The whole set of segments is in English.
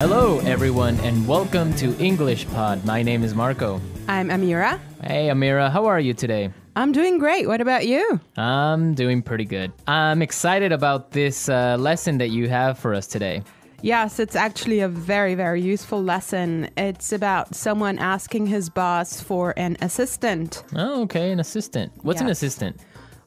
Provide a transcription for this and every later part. Hello, everyone, and welcome to EnglishPod. My name is Marco. I'm Amira. Hey, Amira. How are you today? I'm doing great. What about you? I'm doing pretty good. I'm excited about this lesson that you have for us today. Yes, it's actually a very, very useful lesson. It's about someone asking his boss for an assistant. Oh, okay. An assistant. What's an assistant?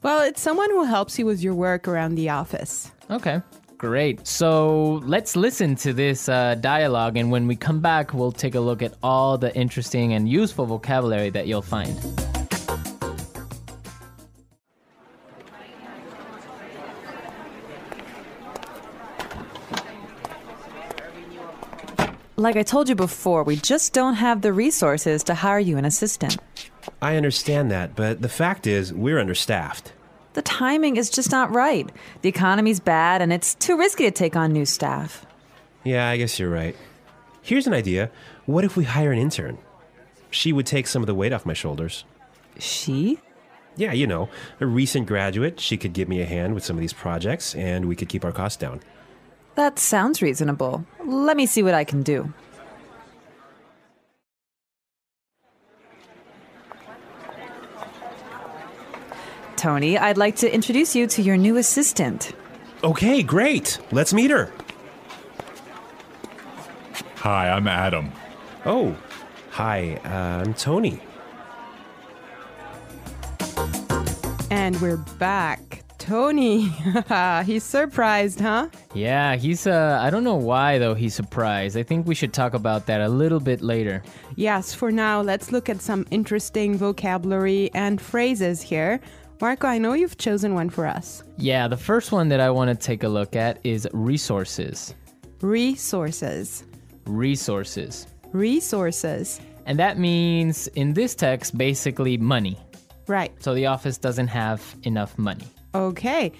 Well, it's someone who helps you with your work around the office. Okay. Great. So let's listen to this dialogue, and when we come back, we'll take a look at all the interesting and useful vocabulary that you'll find. Like I told you before, we just don't have the resources to hire you an assistant. I understand that, but the fact is, we're understaffed. The timing is just not right. The economy's bad, and it's too risky to take on new staff. Yeah, I guess you're right. Here's an idea. What if we hire an intern? She would take some of the weight off my shoulders. She? Yeah, you know, a recent graduate. She could give me a hand with some of these projects, and we could keep our costs down. That sounds reasonable. Let me see what I can do. Tony, I'd like to introduce you to your new assistant. Okay, great. Let's meet her. Hi, I'm Adam. Oh, hi, I'm Tony. And we're back. Tony, he's surprised, huh? Yeah, he's, I don't know why, though, he's surprised. I think we should talk about that a little bit later. Yes, for now, let's look at some interesting vocabulary and phrases here. Marco, I know you've chosen one for us. Yeah, the first one that I want to take a look at is resources. Resources. Resources. Resources. And that means, in this text, basically money. Right. So the office doesn't have enough money. Okay.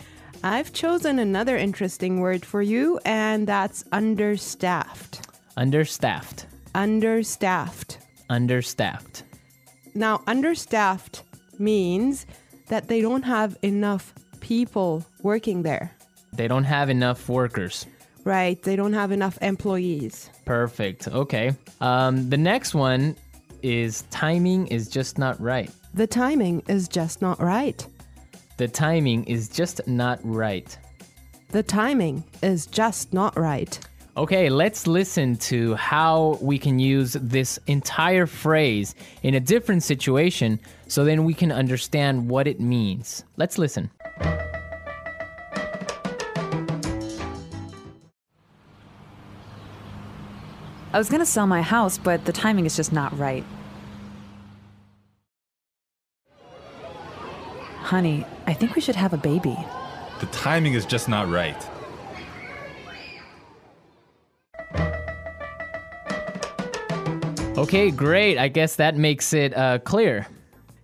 I've chosen another interesting word for you, and that's understaffed. Understaffed. Understaffed. Understaffed. Now, understaffed means that they don't have enough people working there. They don't have enough workers. Right. They don't have enough employees. Perfect. Okay. The next one is timing is just not right. The timing is just not right. The timing is just not right. The timing is just not right. Okay, let's listen to how we can use this entire phrase in a different situation so then we can understand what it means. Let's listen. I was going to sell my house, but the timing is just not right. Honey, I think we should have a baby. The timing is just not right. Okay, great. I guess that makes it clear.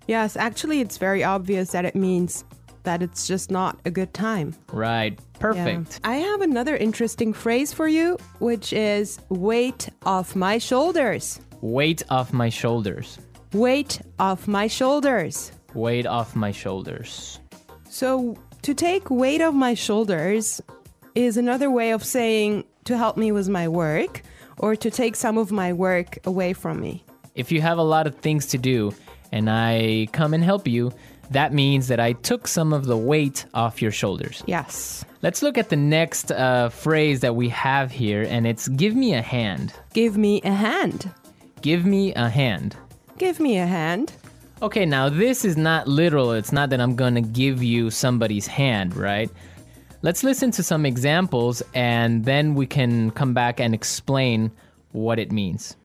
Yes, actually, it's very obvious that it means that it's just not a good time. Right. Perfect. Yeah. I have another interesting phrase for you, which is weight off my shoulders. Weight off my shoulders. Weight off my shoulders. Weight off my shoulders. So to take weight off my shoulders is another way of saying to help me with my work, or to take some of my work away from me. If you have a lot of things to do and I come and help you, that means that I took some of the weight off your shoulders. Yes. Let's look at the next phrase that we have here, and it's give me a hand. Give me a hand. Give me a hand. Give me a hand. Okay, now this is not literal. It's not that I'm going to give you somebody's hand, right? Let's listen to some examples, and then we can come back and explain what it means.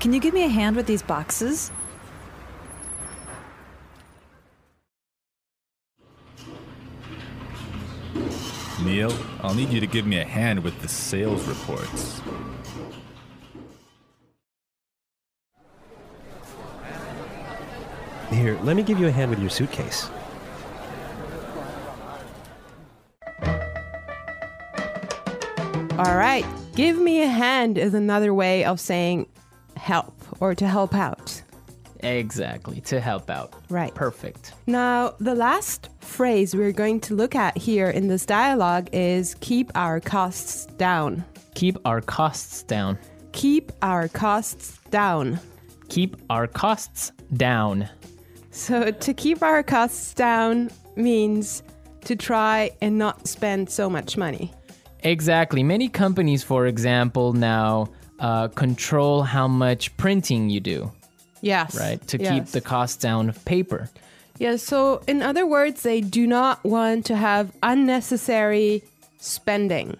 Can you give me a hand with these boxes? Neil, I'll need you to give me a hand with the sales reports. Here, let me give you a hand with your suitcase. All right. Give me a hand is another way of saying help or to help out. Exactly, to help out. Right. Perfect. Now, the last phrase we're going to look at here in this dialogue is keep our costs down. Keep our costs down. Keep our costs down. Keep our costs down. So to keep our costs down means to try and not spend so much money. Exactly. Many companies, for example, now control how much printing you do. Yes. Right? To keep the cost down of paper. Yeah, so in other words, they do not want to have unnecessary spending.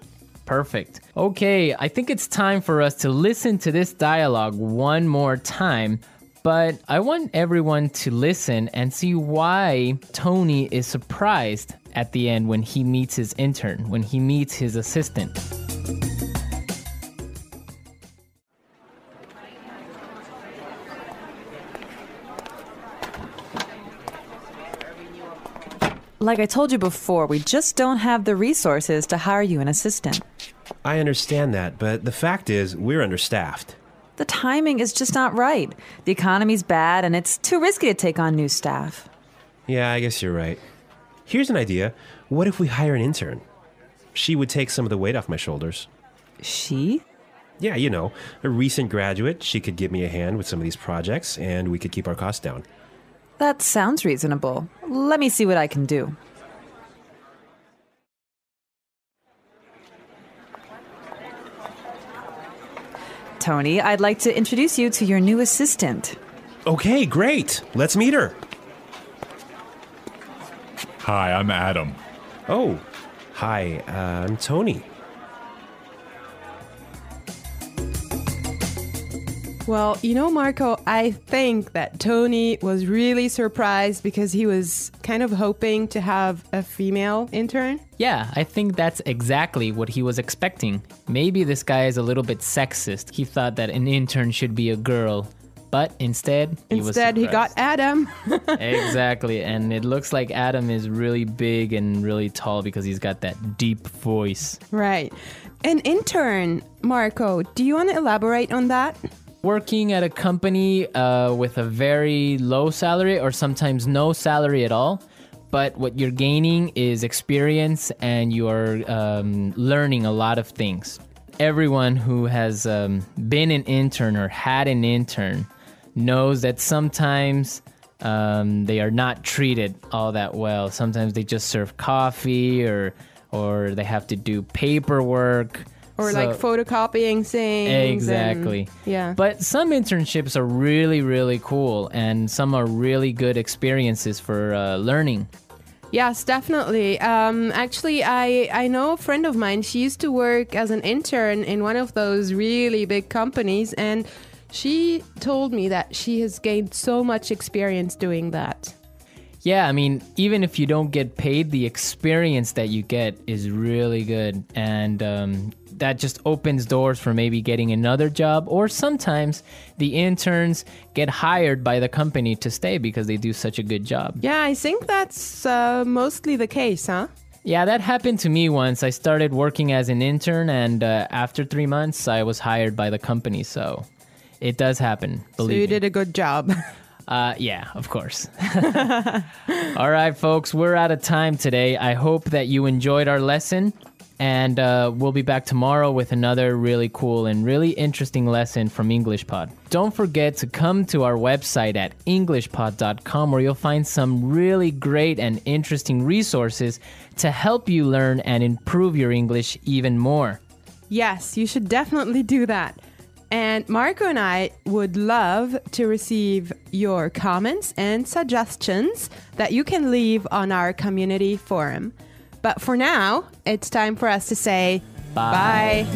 Perfect. Okay, I think it's time for us to listen to this dialogue one more time, but I want everyone to listen and see why Tony is surprised at the end when he meets his intern, when he meets his assistant. Like I told you before, we just don't have the resources to hire you an assistant. I understand that, but the fact is, we're understaffed. The timing is just not right. The economy's bad, and it's too risky to take on new staff. Yeah, I guess you're right. Here's an idea. What if we hire an intern? She would take some of the weight off my shoulders. She? Yeah, you know, a recent graduate. She could give me a hand with some of these projects, and we could keep our costs down. That sounds reasonable. Let me see what I can do. Tony, I'd like to introduce you to your new assistant. Okay, great. Let's meet her. Hi, I'm Adam. Oh, hi, I'm Tony. Well, you know, Marco, I think that Tony was really surprised because he was kind of hoping to have a female intern. Yeah, I think that's exactly what he was expecting. Maybe this guy is a little bit sexist. He thought that an intern should be a girl, but instead he got Adam. Exactly, and it looks like Adam is really big and really tall because he's got that deep voice. Right. An intern, Marco, do you want to elaborate on that? Working at a company with a very low salary or sometimes no salary at all, but what you're gaining is experience and you're learning a lot of things. Everyone who has been an intern or had an intern knows that sometimes they are not treated all that well. Sometimes they just serve coffee or they have to do paperwork. Or so, like photocopying things. Exactly. But some internships are really, really cool, and some are really good experiences for learning. Yes, definitely. Actually, I know a friend of mine. She used to work as an intern in one of those really big companies, and she told me that she has gained so much experience doing that. Yeah, I mean, even if you don't get paid, the experience that you get is really good, and that just opens doors for maybe getting another job, or sometimes the interns get hired by the company to stay because they do such a good job. Yeah, I think that's mostly the case, huh? Yeah, that happened to me once. I started working as an intern, and after 3 months, I was hired by the company, so it does happen, believe me. So you did a good job. Yeah, of course. All right, folks, we're out of time today. I hope that you enjoyed our lesson, and we'll be back tomorrow with another really cool and really interesting lesson from EnglishPod. Don't forget to come to our website at englishpod.com, where you'll find some really great and interesting resources to help you learn and improve your English even more. Yes, you should definitely do that. And Marco and I would love to receive your comments and suggestions that you can leave on our community forum. But for now, it's time for us to say bye.